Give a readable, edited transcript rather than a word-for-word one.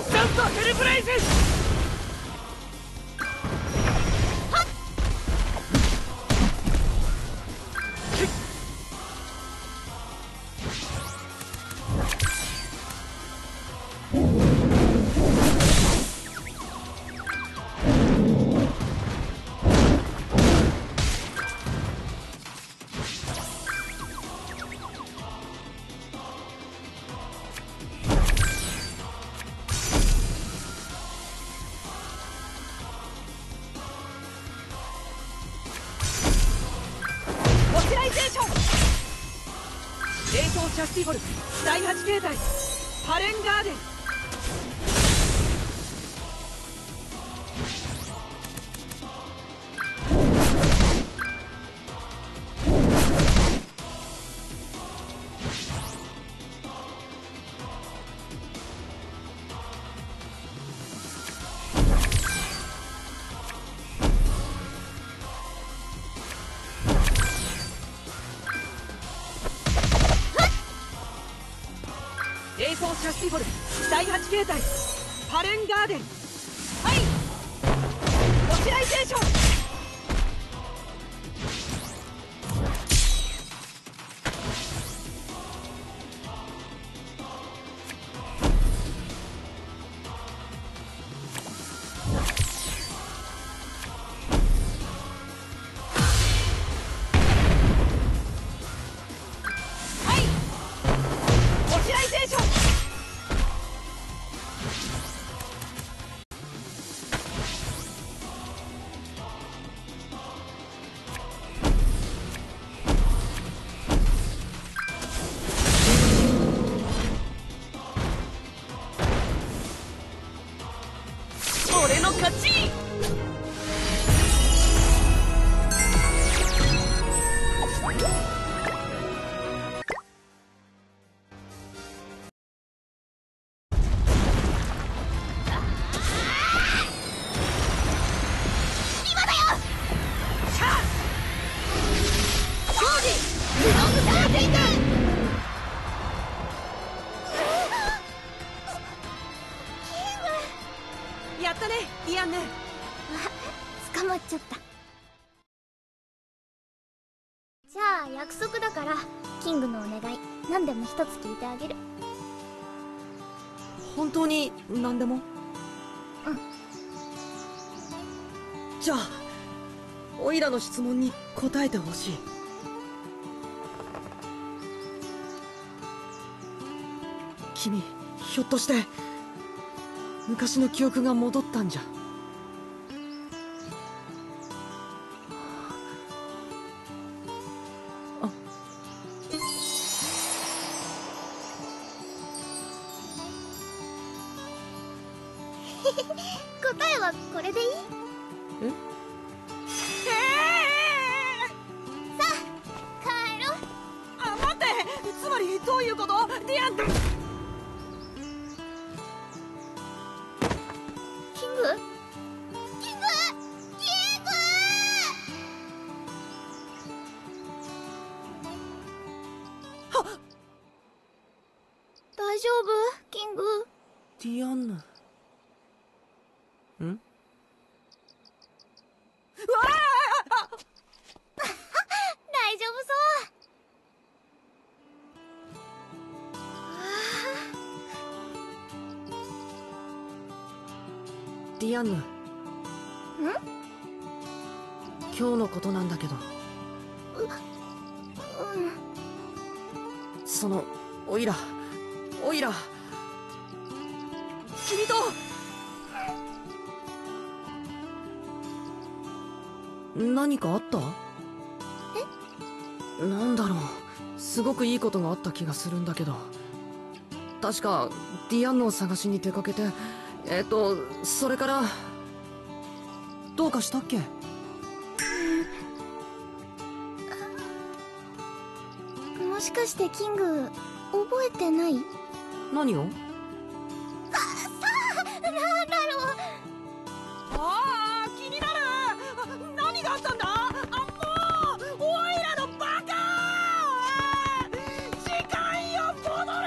ンチャントヘルブレイズ。はっ。キャスティフォル第8形態ハレンガーデン。シャスティフォル第8形態パレンガーデン。はいオシライゼーション。約束だからキングのお願い何でも一つ聞いてあげる。本当に何でも？うん。じゃあオイラの質問に答えてほしい。君ひょっとして昔の記憶が戻ったんじゃ？ディアンヌ、ん？今日のことなんだけど、そのオイラ君と何かあった？え？なんだろう、すごくいいことがあった気がするんだけど、確かディアンヌを探しに出かけて。それからどうかしたっけ？もしかしてキング覚えてない？何を？なんだろう。ああ気になる。何があったんだ？あ、もうオイラのバカ！時間よ戻れ！